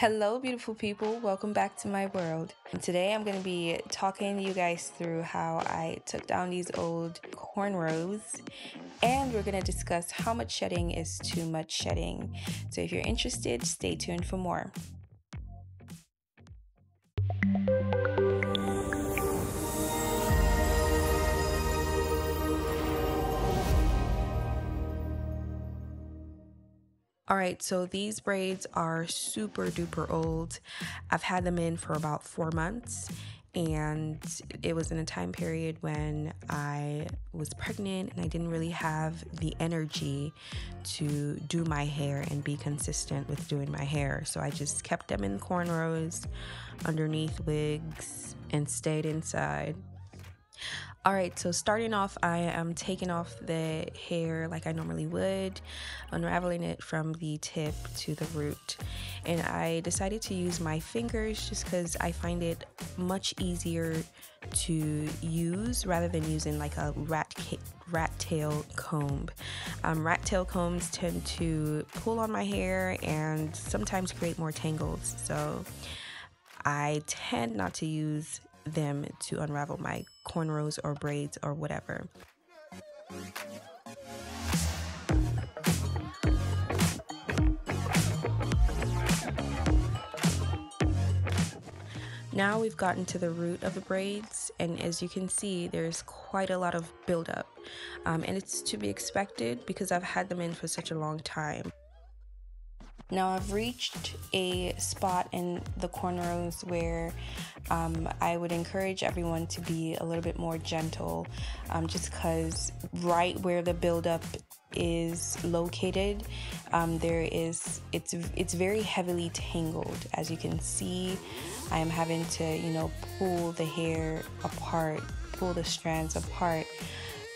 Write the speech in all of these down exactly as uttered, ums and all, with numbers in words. Hello beautiful people, welcome back to my world. Today I'm going to be talking you guys through how I took down these old cornrows, and we're going to discuss how much shedding is too much shedding. So if you're interested, stay tuned for more. Alright, so these braids are super duper old. I've had them in for about four months, and it was in a time period when I was pregnant and I didn't really have the energy to do my hair and be consistent with doing my hair. So I just kept them in cornrows, underneath wigs, and stayed inside. Alright, so starting off, I am taking off the hair like I normally would, unraveling it from the tip to the root. And I decided to use my fingers just because I find it much easier to use rather than using like a rat, rat tail comb. Um, rat tail combs tend to pull on my hair and sometimes create more tangles, so I tend not to use them to unravel my cornrows or braids or whatever. Now we've gotten to the root of the braids, and as you can see, there's quite a lot of buildup, um, and it's to be expected because I've had them in for such a long time. Now I've reached a spot in the cornrows where um, I would encourage everyone to be a little bit more gentle, um, just because right where the buildup is located, um, there is it's it's very heavily tangled. As you can see, I am having to you know pull the hair apart, pull the strands apart.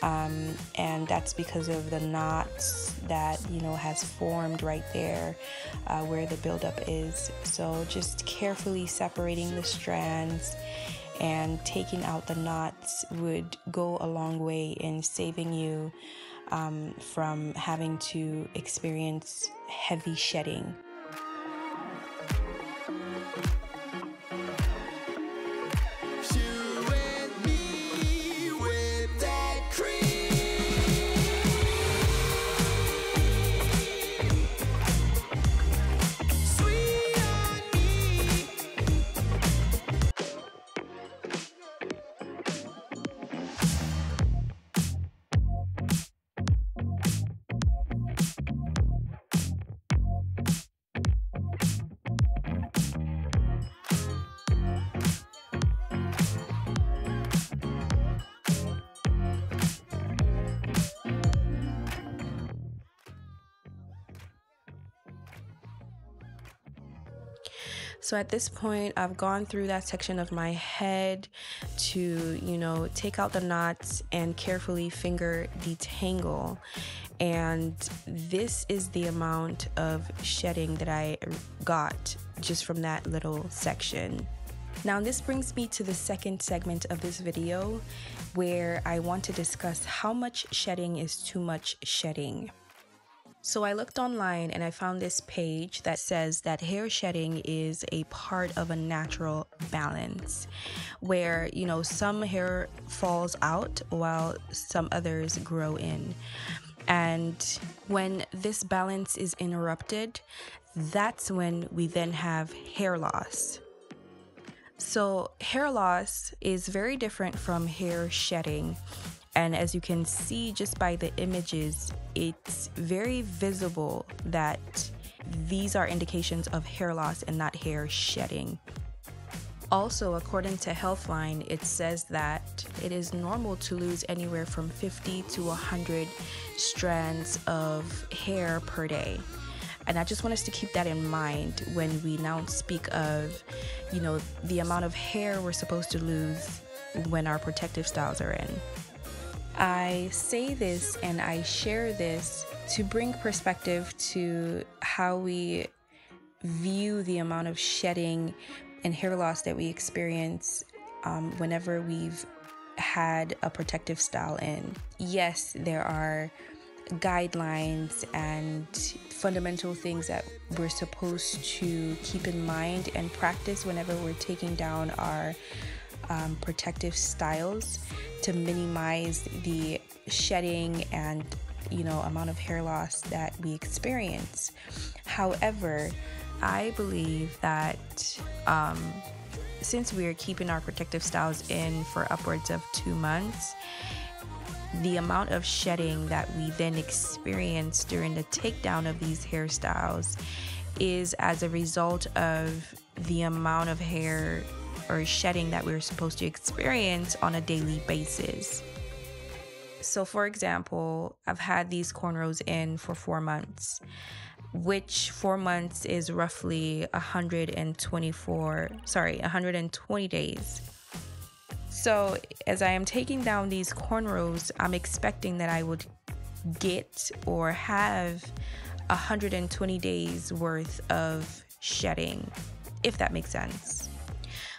Um, and that's because of the knots that you know has formed right there uh, where the buildup is. So just carefully separating the strands and taking out the knots would go a long way in saving you um, from having to experience heavy shedding. So at this point, I've gone through that section of my head to, you know, take out the knots and carefully finger detangle. And this is the amount of shedding that I got just from that little section. Now this brings me to the second segment of this video, where I want to discuss how much shedding is too much shedding. So I looked online and I found this page that says that hair shedding is a part of a natural balance, where, you know, some hair falls out while some others grow in. And when this balance is interrupted, that's when we then have hair loss. So hair loss is very different from hair shedding. And as you can see just by the images, it's very visible that these are indications of hair loss and not hair shedding. Also, according to Healthline, it says that it is normal to lose anywhere from fifty to one hundred strands of hair per day. And I just want us to keep that in mind when we now speak of, you know, the amount of hair we're supposed to lose when our protective styles are in. I say this and I share this to bring perspective to how we view the amount of shedding and hair loss that we experience um, whenever we've had a protective style in. Yes, there are guidelines and fundamental things that we're supposed to keep in mind and practice whenever we're taking down our um, protective styles to minimize the shedding and, you know, amount of hair loss that we experience. However, I believe that um, since we are keeping our protective styles in for upwards of two months, the amount of shedding that we then experience during the takedown of these hairstyles is as a result of the amount of hair or shedding that we're supposed to experience on a daily basis. So for example, I've had these cornrows in for four months, which four months is roughly one hundred twenty-four, sorry, one hundred twenty days. So as I am taking down these cornrows, I'm expecting that I would get or have one hundred twenty days worth of shedding, if that makes sense.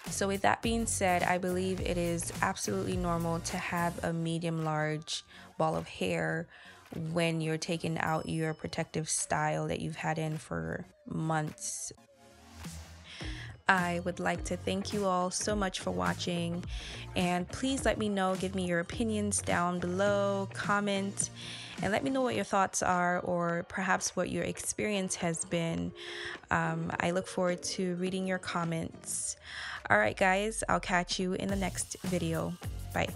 So with that being said, I believe it is absolutely normal to have a medium large ball of hair when you're taking out your protective style that you've had in for months. I would like to thank you all so much for watching, and please let me know, give me your opinions down below, comment, and let me know what your thoughts are or perhaps what your experience has been. Um, I look forward to reading your comments. All right, guys, I'll catch you in the next video. Bye.